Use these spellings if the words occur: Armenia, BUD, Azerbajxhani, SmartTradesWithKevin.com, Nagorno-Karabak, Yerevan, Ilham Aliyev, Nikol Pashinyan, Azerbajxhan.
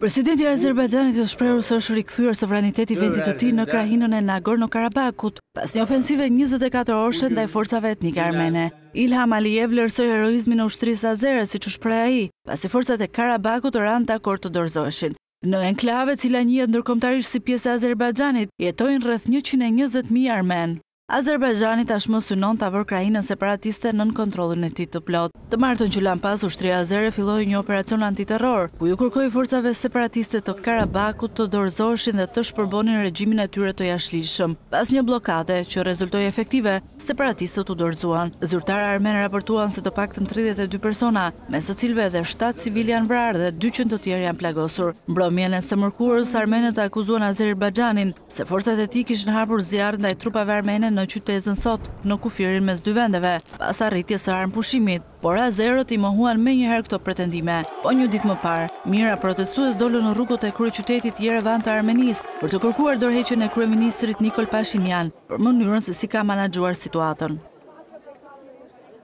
Presidenti i Azerbajxhanit është shprehur se është rikthyer sovraniteti i vendit të tij në krahinën e Nagorno-Karabakut pas një ofensive 24 orëshe ndaj forcave etnike armene. Ilham Aliyev vlerësoi heroizmin e ushtrisë azere, siç u shpreh ai, pasi forcat e Karabakut ranë dakord të dorëzoheshin. Në enklave, cila njihet ndërkombëtarisht si pjesë e Azerbajxhanit, jetojnë rreth 120.000 armen. Azerbajxhani tashmë synon ta vërë krahinën separatiste nën kontrollin e tij të plot. Të martën që lan pas, ushtria azere filloi një operacion antiterror, ku ju kërkoi forcave separatiste të Karabakut të dorëzoheshin dhe të shpërbonin regjimin e tyre të jashtëligjshëm. Pas një bllokade që rezultoi efektive, separatistët u dorëzuan. Zyrtarë armenë raportuan se të paktën 32 persona, mes të cilëve edhe 7 civil janë vrarë dhe 200 të tjerë janë plagosur. Mbrëmjen e së mërkurës, armenët akuzuan Azerbajxhanin se forcat e tij kishin hapur zjarr ndaj trupave armene në qytetin sot, në kufirin mes dy vendeve, pas arritjes së armpushimit, por azerët i mohuan menjëherë këto pretendime. Po një ditë më parë, mira protestues dolën në rrugët e kryeqytetit Yerevan të Armenisë për të kërkuar dorëheqjen e kryeministrit Nikol Pashinyan për mënyrën se si ka menaxhuar situatën.